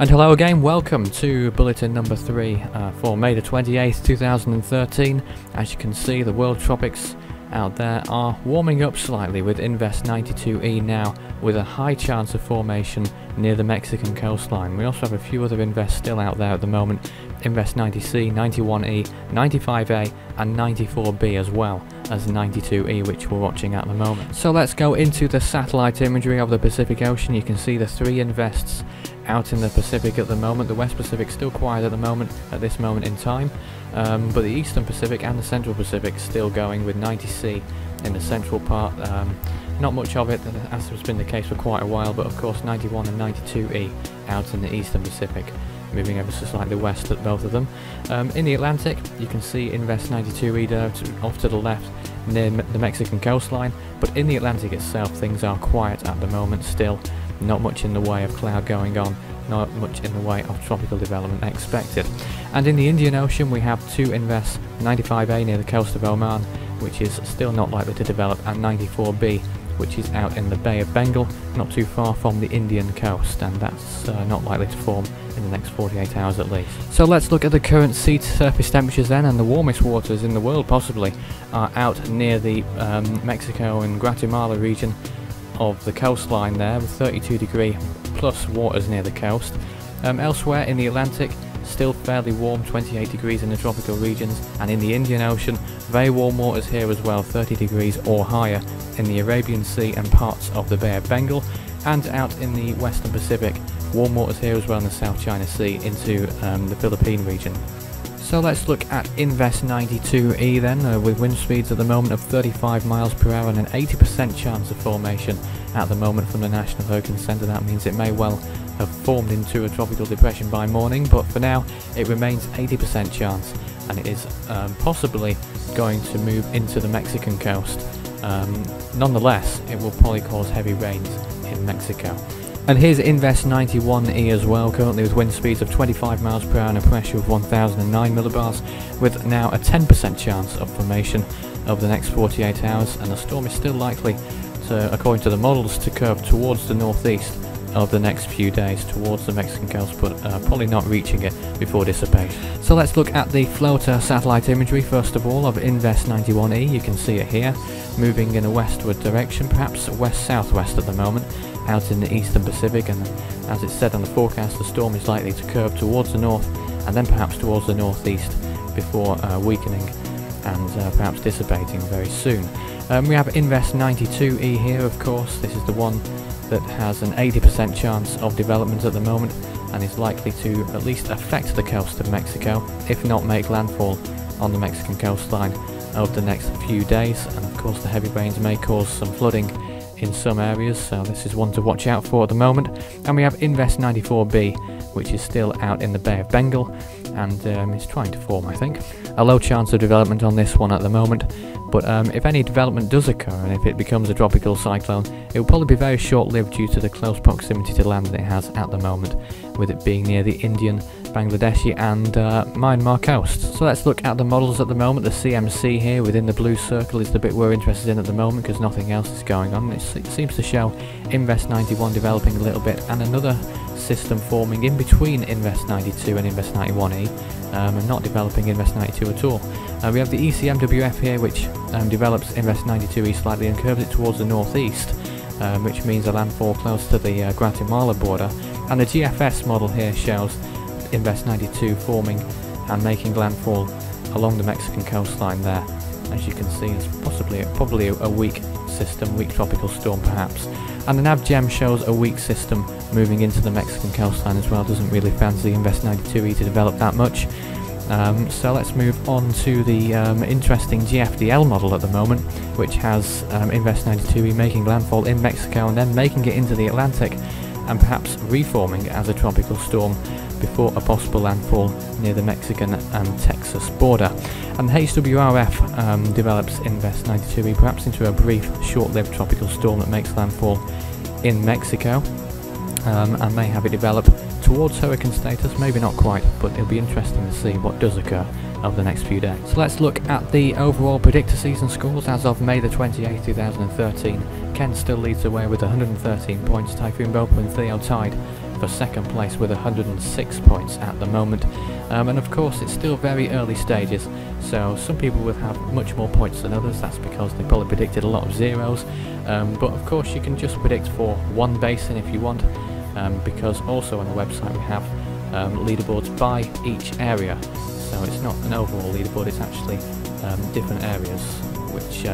And hello again, welcome to bulletin number 3 for May the 28th, 2013. As you can see, the world tropics out there are warming up slightly, with Invest 92E now with a high chance of formation near the Mexican coastline. We also have a few other Invests still out there at the moment, Invest 90C, 91E, 95A and 94B, as well as 92E, which we're watching at the moment. So let's go into the satellite imagery of the Pacific Ocean. You can see the 3 Invests out in the Pacific at the moment. The West Pacific still quiet at the moment, at this moment in time, but the Eastern Pacific and the Central Pacific still going, with 90C in the central part. Not much of it, as has been the case for quite a while, but of course 91 and 92E out in the Eastern Pacific, moving ever so slightly west at both of them. In the Atlantic, you can see Invest 92E off to the left near the Mexican coastline, but in the Atlantic itself things are quiet at the moment still. Not much in the way of cloud going on, not much in the way of tropical development expected. And in the Indian Ocean we have 2 Invest 95A near the coast of Oman, which is still not likely to develop, and 94B, which is out in the Bay of Bengal, not too far from the Indian coast, and that's not likely to form in the next 48 hours at least. So let's look at the current sea surface temperatures then, and the warmest waters in the world possibly are out near the Mexico and Guatemala region of the coastline there, with 32° plus waters near the coast. Elsewhere in the Atlantic, still fairly warm, 28° in the tropical regions, and in the Indian Ocean, very warm waters here as well, 30° or higher in the Arabian Sea and parts of the Bay of Bengal. And out in the Western Pacific, warm waters here as well in the South China Sea into the Philippine region. So let's look at Invest 92E then, with wind speeds at the moment of 35 miles per hour and an 80% chance of formation at the moment from the National Hurricane Centre. That means it may well have formed into a tropical depression by morning, but for now it remains 80% chance, and it is possibly going to move into the Mexican coast. Nonetheless, it will probably cause heavy rains in Mexico. And here's Invest 91E as well, currently with wind speeds of 25 miles per hour and a pressure of 1009 millibars, with now a 10% chance of formation over the next 48 hours, and the storm is still likely to, according to the models, to curve towards the northeast over the next few days towards the Mexican coast, but probably not reaching it before dissipation. So let's look at the floater satellite imagery first of all of Invest 91E. You can see it here moving in a westward direction, perhaps west-southwest at the moment, out in the Eastern Pacific, and as it said on the forecast, the storm is likely to curve towards the north and then perhaps towards the northeast before weakening and perhaps dissipating very soon. We have Invest 92E here, of course. This is the one that has an 80% chance of development at the moment, and is likely to at least affect the coast of Mexico, if not make landfall on the Mexican coastline over the next few days. And of course the heavy rains may cause some flooding in some areas, so this is one to watch out for at the moment. And we have Invest 94B, which is still out in the Bay of Bengal, and it's trying to form, I think. A low chance of development on this one at the moment, but if any development does occur, and if it becomes a tropical cyclone, it will probably be very short-lived due to the close proximity to land that it has at the moment, with it being near the Indian, Bangladeshi and Myanmar coasts. So let's look at the models at the moment. The CMC here within the blue circle is the bit we're interested in at the moment, because nothing else is going on. It seems to show Invest 91 developing a little bit, and another system forming in between Invest 92 and Invest 91E, and not developing Invest 92 at all. We have the ECMWF here, which develops Invest 92E slightly and curves it towards the northeast, which means a landfall close to the Guatemala border. And the GFS model here shows Invest 92 forming and making landfall along the Mexican coastline there. As you can see, it's probably a weak system, weak tropical storm perhaps. And the NAVGEM shows a weak system moving into the Mexican coastline as well. Doesn't really fancy Invest 92E to develop that much. So let's move on to the interesting GFDL model at the moment, which has Invest 92E making landfall in Mexico and then making it into the Atlantic and perhaps reforming as a tropical storm before a possible landfall near the Mexican and Texas border. And HWRF develops Invest 92E perhaps into a brief, short-lived tropical storm that makes landfall in Mexico, and may have it develop towards hurricane status, maybe not quite, but it'll be interesting to see what does occur over the next few days. So let's look at the overall predictor season scores as of May the 28th, 2013. Ken still leads away with 113 points, Typhoon Bopo and Theo tied for second place with 106 points at the moment, and of course it's still very early stages, so some people will have much more points than others. That's because they probably predicted a lot of zeros, but of course you can just predict for one basin if you want, because also on the website we have leaderboards by each area, so it's not an overall leaderboard, it's actually different areas, which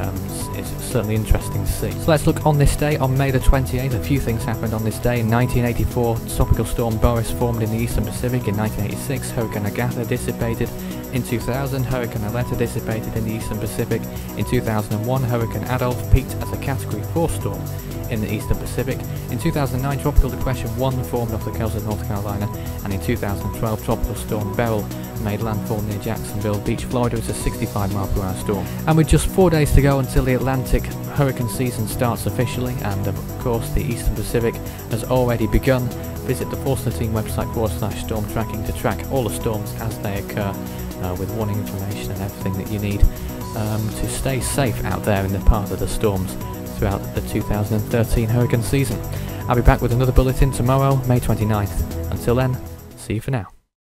is certainly interesting to see. So let's look on this day, on May the 28th, a few things happened on this day. In 1984, Tropical Storm Boris formed in the Eastern Pacific. In 1986, Hurricane Agatha dissipated. In 2000, Hurricane Aleta dissipated in the Eastern Pacific. In 2001, Hurricane Adolf peaked as a Category 4 storm in the Eastern Pacific. In 2009, Tropical Depression 1 formed off the coast of North Carolina. And in 2012, Tropical Storm Beryl made landfall near Jacksonville Beach, Florida. It's a 65-mile-per-hour storm. And with just 4 days to go until the Atlantic hurricane season starts officially, and of course the Eastern Pacific has already begun. Visit the Force 13 website /storm tracking to track all the storms as they occur, with warning information and everything that you need to stay safe out there in the path of the storms throughout the 2013 hurricane season. I'll be back with another bulletin tomorrow, May 29th. Until then, see you for now.